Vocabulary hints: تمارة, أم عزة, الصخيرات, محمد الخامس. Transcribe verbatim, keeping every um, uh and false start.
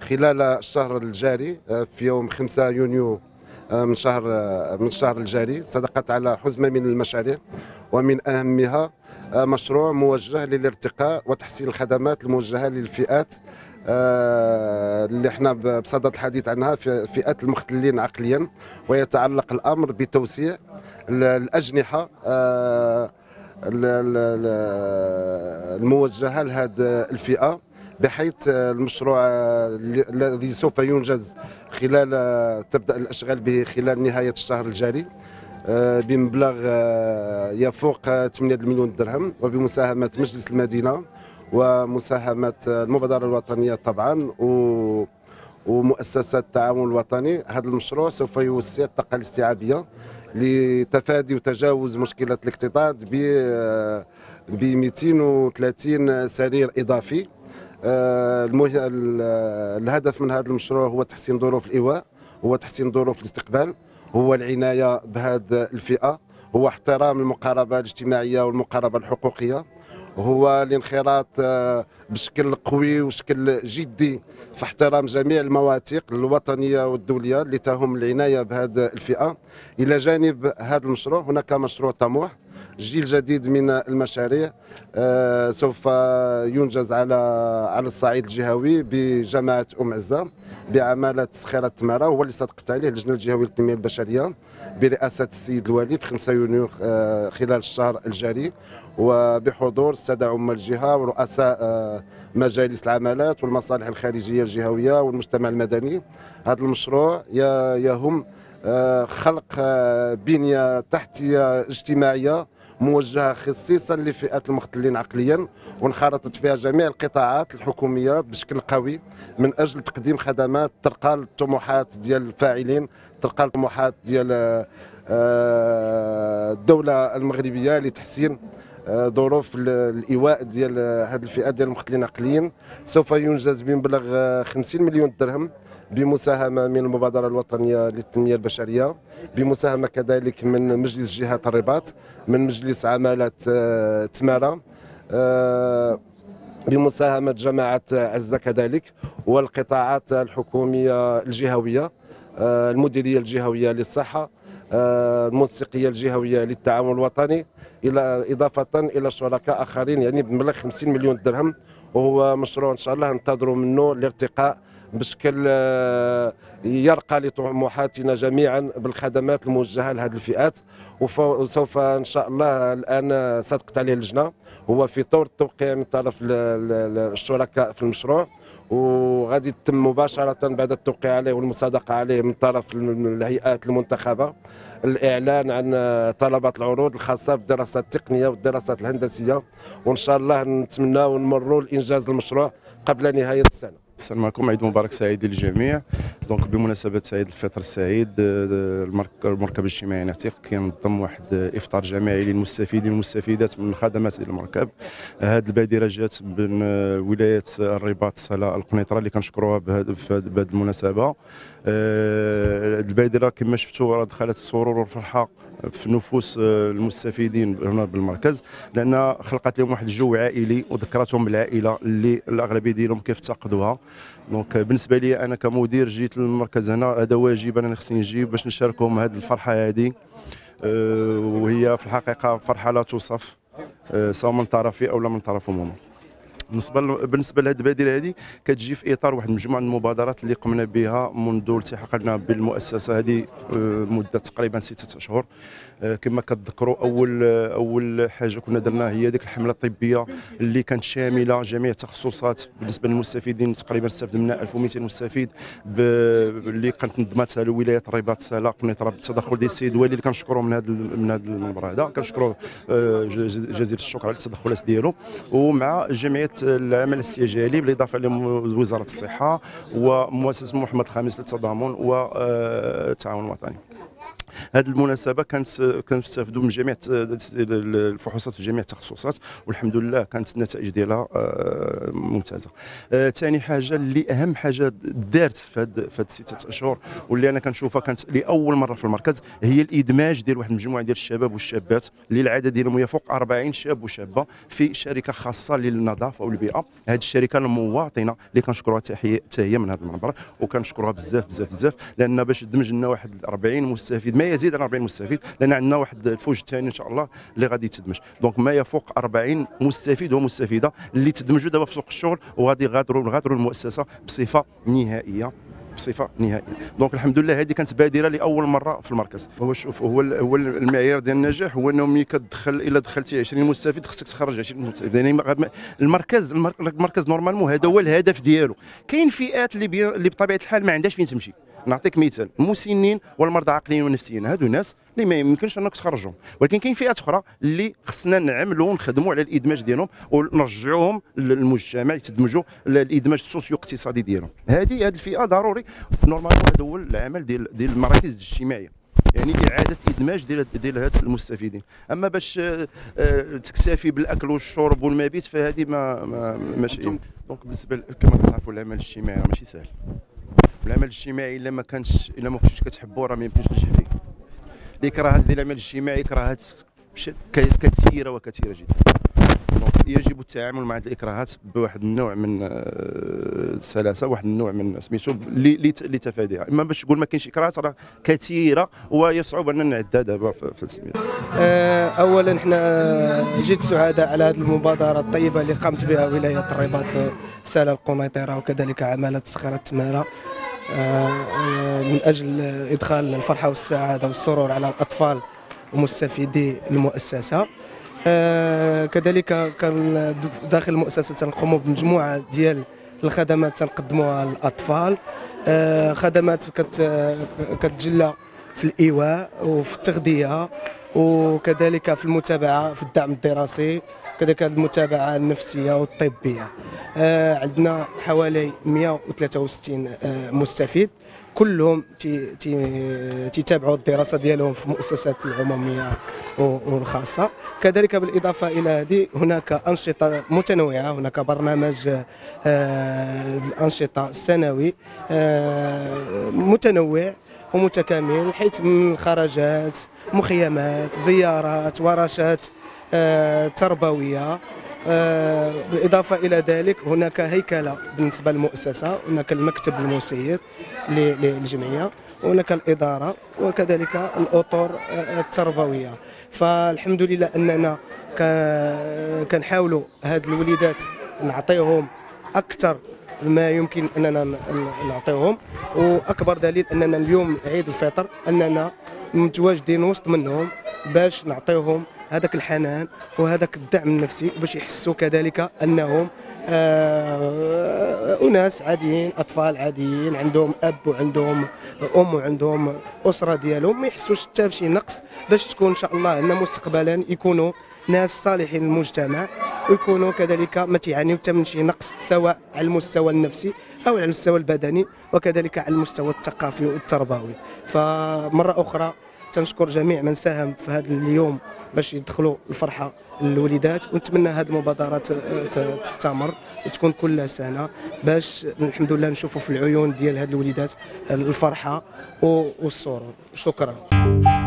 خلال الشهر الجاري في يوم خمسة يونيو من شهر من الشهر الجاري صدقت على حزمة من المشاريع، ومن أهمها مشروع موجه للارتقاء وتحسين الخدمات الموجهة للفئات اللي احنا بصدد الحديث عنها، فئة المختلين عقليا، ويتعلق الأمر بتوسيع الأجنحة الموجهة لهذه الفئة، بحيث المشروع الذي سوف ينجز خلال تبدأ الأشغال به خلال نهاية الشهر الجاري بمبلغ يفوق ثمانية مليون درهم، وبمساهمة مجلس المدينة ومساهمة المبادرة الوطنية طبعا ومؤسسة التعاون الوطني. هذا المشروع سوف يوسع الطاقة الاستيعابية لتفادي وتجاوز مشكلة الاكتظاظ ب مئتين وثلاثين سرير إضافي. الهدف من هذا المشروع هو تحسين ظروف الإيواء، هو تحسين ظروف الاستقبال، هو العناية بهذه الفئة، هو احترام المقاربة الاجتماعية والمقاربة الحقوقية، هو الانخراط بشكل قوي وشكل جدي في احترام جميع المواثيق الوطنية والدولية اللي تهم العناية بهذه الفئة. إلى جانب هذا المشروع هناك مشروع طموح، جيل جديد من المشاريع آه سوف ينجز على على الصعيد الجهوي بجماعة أم عزة بعمالة الصخيرات التمارة، هو اللي صدقت عليه اللجنة الجهوية للتنمية البشرية برئاسة السيد الوالي في خمسة يونيو آه خلال الشهر الجاري، وبحضور السادة عمال الجهة ورؤساء آه مجالس العمالات والمصالح الخارجية الجهوية والمجتمع المدني. هذا المشروع يهم آه خلق آه بنية تحتية اجتماعية موجهه خصيصا لفئات المختلين عقليا، وانخرطت فيها جميع القطاعات الحكوميه بشكل قوي من اجل تقديم خدمات ترقى للطموحات ديال الفاعلين، ترقى للطموحات ديال الدوله المغربيه لتحسين ظروف الايواء ديال هذه الفئه ديال المختلين عقليين. سوف ينجز بمبلغ خمسين مليون درهم بمساهمه من المبادره الوطنيه للتنميه البشريه، بمساهمه كذلك من مجلس جهه الرباط، من مجلس عماله تماره، بمساهمه جماعه عزه كذلك، والقطاعات الحكوميه الجهويه، المديريه الجهويه للصحه، المنسقيه الجهويه للتعاون الوطني، الى اضافه الى شركاء اخرين، يعني بمبلغ خمسين مليون درهم. وهو مشروع ان شاء الله ننتظروا منه الارتقاء بشكل يرقى لطموحاتنا جميعا بالخدمات الموجهه لهذه الفئات. وسوف ان شاء الله الان صدقت عليه اللجنه، هو في طور التوقيع من طرف الشركاء في المشروع، وغادي يتم مباشره بعد التوقيع عليه والمصادقه عليه من طرف الهيئات المنتخبه الاعلان عن طلبات العروض الخاصه بالدراسه التقنيه والدراسات الهندسيه، وان شاء الله نتمناو نمروا لانجاز المشروع قبل نهايه السنه. السلام عليكم، عيد مبارك سعيد للجميع. دونك بمناسبه عيد الفطر السعيد، المركب الاجتماعي العتيق كينظم واحد افطار جماعي للمستفيدين والمستفيدات من الخدمات ديال المركب. هذه البادره جات من ولايه الرباط سلا القنيطرة اللي كنشكروها بهذه المناسبه. البادره كما شفتوا راه دخلت السرور والفرحه في نفوس المستفيدين هنا بالمركز، لان خلقت لهم واحد الجو عائلي وذكرتهم بالعائله اللي الاغلبيه ديالهم كيفتقدوها. دونك بالنسبه لي انا كمدير جيت للمركز هنا، هذا واجب انا خصني نجي باش نشاركهم هذه الفرحه هذه، أه وهي في الحقيقه فرحه لا توصف، أه سواء من طرفي او لا من طرفهم هما. بالنسبه بالنسبه لهذه البادره هذه كتجي في اطار واحد المجموعه من المبادرات اللي قمنا بها منذ التحاقنا بالمؤسسه هذه مده تقريبا سته اشهر. كما كتذكروا اول اول حاجه كنا درناها هي ديك الحمله الطبيه اللي كانت شامله جميع التخصصات بالنسبه للمستفيدين، تقريبا استفد منها ألف ومئتين مستفيد اللي كانت نظمتها ولايه الرباط سلا القنيطرة بالتدخل ديال السيد الوالي اللي كنشكروه من هذا من هذا المنبر هذا، كنشكروه جزيل الشكر على التدخلات ديالو، ومع جمعيه العمل السجالي بالاضافه لوزاره الصحه ومؤسسه محمد الخامس للتضامن والتعاون الوطني. هذه المناسبه كانت كنستافدوا من جميع الفحوصات في جميع التخصصات، والحمد لله كانت النتائج ديالها ممتازه. ثاني حاجه اللي اهم حاجه دارت في هاد في هاد السته اشهر واللي انا كنشوفها كانت لاول مره في المركز، هي الادماج ديال واحد المجموعه ديال الشباب والشابات اللي العدد ديالهم يفوق أربعين شاب وشابه في شركه خاصه للنظافه والبيئه. هذه الشركه المواطنه اللي كنشكروها تحيه حتى هي من هذا المنبر، وكنشكروها بزاف بزاف بزاف لان باش دمج لنا واحد أربعين مستفيد، ما يزيد على أربعين مستفيد، لان عندنا واحد الفوج الثاني ان شاء الله اللي غادي تدمج، دونك ما يفوق أربعين مستفيد ومستفيده اللي تدمجوا دابا في سوق الشغل وغادي يغادروا غادروا المؤسسه بصفه نهائيه بصفه نهائيه. دونك الحمد لله هذه كانت بادره لاول مره في المركز. هو شوف هو هو المعيار ديال النجاح هو انه ملي كتدخل الا دخلتي عشرين مستفيد خصك تخرج عشرين مستفيد، يعني المركز المركز نورمالمون هذا هو الهدف ديالو. كاين فئات اللي اللي بطبيعه الحال ما عندهاش فين تمشي. نعطيك مثال، المسنين والمرضى العقليين والنفسيين، هادو ناس اللي ما يمكنش انك تخرجهم، ولكن كاين فئات اخرى اللي خصنا نعملوا ونخدموا على الادماج ديالهم ونرجعوهم للمجتمع يتدمجوا الادماج السوسيو اقتصادي ديالهم. هذه هذه الفئه ضروري نورمالمون هذا هو العمل ديال ديال المراكز الاجتماعيه، يعني اعاده ادماج ديال ديال هاد المستفيدين. اما باش تكتفي بالاكل والشرب والمبيت فهذه ما, ما ماشي. دونك بالنسبه كما كتعرفوا العمل الاجتماعي راه ماشي سهل. العمل الاجتماعي الا ما كانش الا ما كنتش كتحبو راه ما يمكنش تنجح فيه. الاكراهات ديال العمل الاجتماعي كراهات كثيره وكثيره جدا، دونك يجب التعامل مع هذه الاكراهات بواحد النوع من السلاسه، واحد النوع من سميتو لتفاديها. اما باش تقول ما كاينش اكراهات راه كثيره ويصعب اننا نعدها دابا في السميه. اولا حنا جد سعداء على هذه المبادره الطيبه اللي قامت بها ولايه الرباط سلا القنيطرة وكذلك عماله الصخيرات التمارة من أجل إدخال الفرحة والسعادة والسرور على الأطفال ومستفيدي المؤسسة. كذلك كان داخل المؤسسة تنقوموا بمجموعة ديال الخدمات تنقدموها للأطفال، خدمات كتجلى في الإيواء وفي التغذية وكذلك في المتابعة في الدعم الدراسي، كذلك المتابعة النفسية والطبية. آه عندنا حوالي مئة وثلاثة وستين آه مستفيد، كلهم تتابعوا الدراسة ديالهم في المؤسسات العمومية والخاصة. كذلك بالإضافة إلى هذه هناك أنشطة متنوعة، هناك برنامج آه الأنشطة السنوي آه متنوع ومتكامل، حيث من خرجات، مخيمات، زيارات، ورشات آه تربوية. آه بالإضافة إلى ذلك هناك هيكلة بالنسبة للمؤسسة، هناك المكتب المسير للجمعية وهناك الإدارة وكذلك الأطر آه التربوية. فالحمد لله أننا كنحاولوا هاد الوليدات نعطيهم أكثر ما يمكن أننا نعطيهم، وأكبر دليل أننا اليوم عيد الفطر أننا متواجدين وسط منهم باش نعطيهم هذاك الحنان وهذاك الدعم النفسي، باش يحسوا كذلك انهم آه اناس عاديين، اطفال عاديين عندهم اب وعندهم ام وعندهم اسره ديالهم، ما يحسوش حتى بشي نقص، باش تكون ان شاء الله ان مستقبلا يكونوا ناس صالحين للمجتمع ويكونوا كذلك ما تعانيوا حتى من شي نقص، سواء على المستوى النفسي او على المستوى البدني وكذلك على المستوى الثقافي والتربوي. فمره اخرى تنشكر جميع من ساهم في هذا اليوم باش يدخلوا الفرحه للوليدات، ونتمنى هذه المبادرات تستمر وتكون كل سنه باش الحمد لله نشوفوا في العيون ديال هذه الوليدات الفرحه والسرور. شكرا.